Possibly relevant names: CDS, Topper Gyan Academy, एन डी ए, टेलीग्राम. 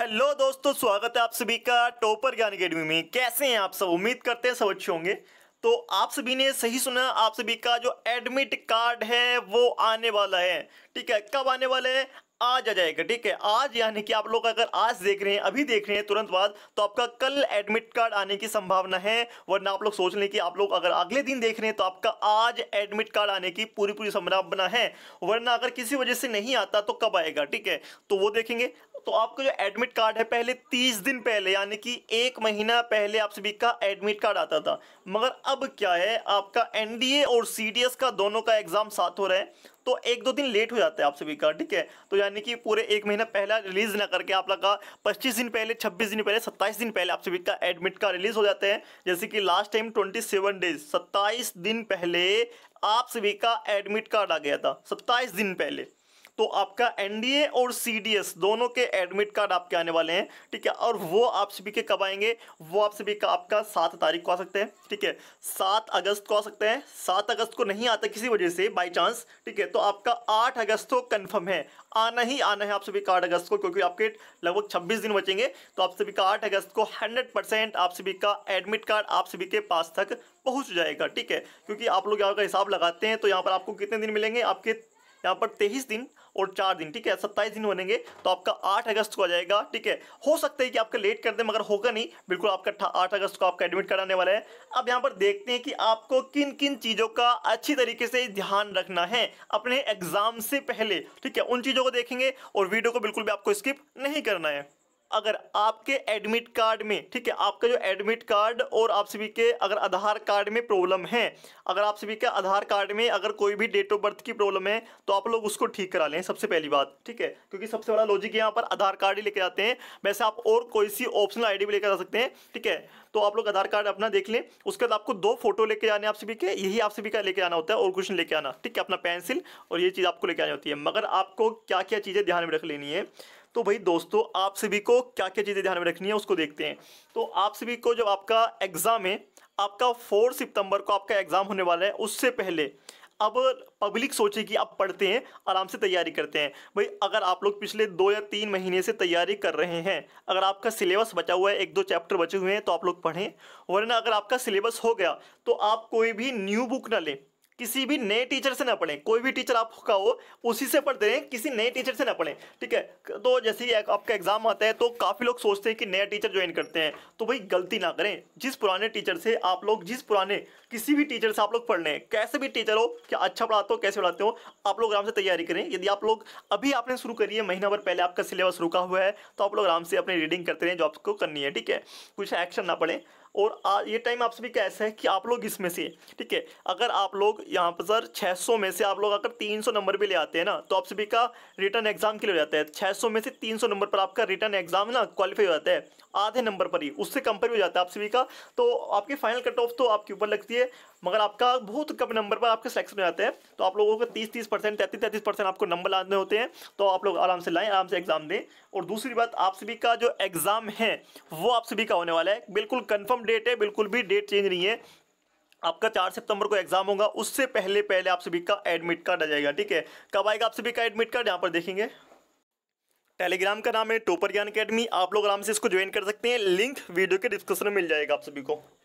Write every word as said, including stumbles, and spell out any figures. Hello दोस्तों, स्वागत है आप सभी का टॉपर ज्ञान अकेडमी में। कैसे हैं आप सब? उम्मीद करते हैं सब अच्छे होंगे। तो आप सभी ने सही सुना, आप सभी का जो एडमिट कार्ड है वो आने वाला है। ठीक है, कब आने वाला है? आज आ जाएगा। ठीक है, आज, यानी कि आप लोग अगर आज देख रहे हैं, अभी देख रहे हैं तुरंत बाद, तो आपका कल एडमिट कार्ड आने की संभावना है। वरना आप लोग सोच लें कि आप लोग अगर अगले दिन देख रहे हैं तो आपका आज एडमिट कार्ड आने की पूरी पूरी संभावना है। वरना अगर किसी वजह से नहीं आता तो कब आएगा, ठीक है, तो वो देखेंगे। तो आपका जो एडमिट कार्ड है पहले तीस दिन पहले, यानी कि एक महीना पहले आप सभी का एडमिट कार्ड आता था। मगर अब क्या है, आपका एन डी ए और सी डी एस का दोनों का एग्जाम साथ हो रहा है, तो एक दो दिन लेट हो जाता है आप सभी का। ठीक है, तो यानी कि पूरे एक महीना पहला रिलीज ना करके आप लोग का पच्चीस दिन पहले, छब्बीस दिन पहले, सत्ताईस दिन पहले आप सभी का एडमिट कार्ड रिलीज हो जाता है। जैसे कि लास्ट टाइम सत्ताईस डेज, सत्ताईस दिन पहले आप सभी का एडमिट कार्ड आ गया था, सत्ताईस दिन पहले। तो आपका एन डी ए और सी डी एस दोनों के एडमिट कार्ड आपके आने वाले हैं। ठीक है, और वो आप सभी के कब आएंगे? वो आप सभी का आपका सात तारीख को आ सकते हैं। ठीक है, सात अगस्त को आ सकते हैं। सात अगस्त को नहीं आता किसी वजह से, बाय चांस, ठीक है, तो आपका आठ अगस्त को कन्फर्म है, आना ही आना है आप सभी का आठ अगस्त को, क्योंकि आपके लगभग छब्बीस दिन बचेंगे। तो आप सभी का आठ अगस्त को हंड्रेड परसेंट आप सभी का एडमिट कार्ड आप सभी के पास तक पहुँच जाएगा। ठीक है, क्योंकि आप लोग यहाँ का हिसाब लगाते हैं, तो यहाँ पर आपको कितने दिन मिलेंगे? आपके यहाँ पर तेईस दिन और चार दिन, ठीक है, सत्ताईस दिन बनेंगे। तो आपका आठ अगस्त को आ जाएगा। ठीक है, हो सकता है कि आपका लेट कर दे, मगर होगा नहीं, बिल्कुल आपका आठ अगस्त को आपका एडमिट कराने वाला है। अब यहाँ पर देखते हैं कि आपको किन किन चीज़ों का अच्छी तरीके से ध्यान रखना है अपने एग्जाम से पहले। ठीक है, उन चीज़ों को देखेंगे और वीडियो को बिल्कुल भी आपको स्किप नहीं करना है। अगर आपके एडमिट कार्ड में, ठीक है, आपका जो एडमिट कार्ड और आप सभी के अगर आधार कार्ड में प्रॉब्लम है, अगर आप सभी के आधार कार्ड में अगर कोई भी डेट ऑफ बर्थ की प्रॉब्लम है, तो आप लोग उसको ठीक करा लें, सबसे पहली बात। ठीक है, क्योंकि सबसे बड़ा लॉजिक यहाँ पर आधार कार्ड ही लेके आते हैं। वैसे आप और कोई सी ऑप्शनल आई डी भी लेकर आ सकते हैं। ठीक है, तो आप लोग आधार कार्ड अपना देख लें। उसके बाद आपको दो फोटो लेके आने आप सभी के, यही आप सभी का लेके आना होता है, और कुछ नहीं लेके आना। ठीक है, अपना पेंसिल और ये चीज़ आपको लेके आनी होती है। मगर आपको क्या क्या चीज़ें ध्यान में रख लेनी है, तो भाई दोस्तों आप सभी को क्या क्या चीज़ें ध्यान में रखनी है उसको देखते हैं। तो आप सभी को जब आपका एग्ज़ाम है, आपका फोर सितंबर को आपका एग्ज़ाम होने वाला है, उससे पहले अब पब्लिक सोचे कि आप पढ़ते हैं, आराम से तैयारी करते हैं। भाई अगर आप लोग पिछले दो या तीन महीने से तैयारी कर रहे हैं, अगर आपका सिलेबस बचा हुआ है, एक दो चैप्टर बचे हुए हैं, तो आप लोग पढ़ें। वरना अगर आपका सिलेबस हो गया तो आप कोई भी न्यू बुक ना लें, किसी भी नए टीचर से ना पढ़ें। कोई भी टीचर आपका हो उसी से पढ़ते रहें, किसी नए टीचर से ना पढ़ें। ठीक है, तो जैसे ही आपका एग्ज़ाम आता है तो काफ़ी लोग सोचते हैं कि नया टीचर ज्वाइन करते हैं, तो भाई गलती ना करें। जिस पुराने टीचर से आप लोग, जिस पुराने किसी भी टीचर से आप लोग पढ़ लें, कैसे भी टीचर हो, क्या अच्छा पढ़ाते हो, कैसे पढ़ाते हो, आप लोग आराम से तैयारी करें। यदि आप लोग अभी आपने शुरू करी है, महीना भर पहले आपका सिलेबस रुका हुआ है, तो आप लोग आराम से अपनी रीडिंग करते रहें जो आपको करनी है। ठीक है, कुछ एक्शन ना पड़े। और आ, ये टाइम आप सभी का ऐसा है कि आप लोग इसमें से, ठीक है, अगर आप लोग यहाँ पर सर छह सौ में से आप लोग अगर तीन सौ नंबर भी ले आते हैं ना, तो आप सभी का रिटर्न एग्जाम के लिए हो जाता है। छह सौ में से तीन सौ नंबर पर आपका रिटर्न एग्जाम ना क्वालिफाई हो जाता है, आधे नंबर पर ही, उससे कम पर भी हो जाता है आप सभी का। तो आपकी फाइनल कट ऑफ तो आपके ऊपर लगती है, मगर आपका बहुत कम नंबर पर आपके सिलेक्शन हो जाते हैं। तो आप लोगों को तीस तीस परसेंट तैंतीस तैंतीस परसेंट आपको नंबर लाने होते हैं, तो आप लोग आराम से लाएँ, आराम से एग्जाम दें। और दूसरी बात, आप सभी का जो एग्ज़ाम है वो आप सभी का होने वाला है, बिल्कुल कन्फर्म डेट है, बिल्कुल भी डेट चेंज नहीं है। आपका चार सितंबर को एग्जाम होगा, उससे पहले पहले आप सभी का एडमिट कार्ड आ जाएगा। ठीक है, कब आएगा आप सभी का एडमिट कार्ड, यहाँ पर देखेंगे। टेलीग्राम का नाम है टॉपर ज्ञान अकेडमी, आप लोग आराम से इसको ज्वाइन कर सकते हैं, लिंक वीडियो के डिस्क्रिप्शन में मिल जाएगा आप सभी को।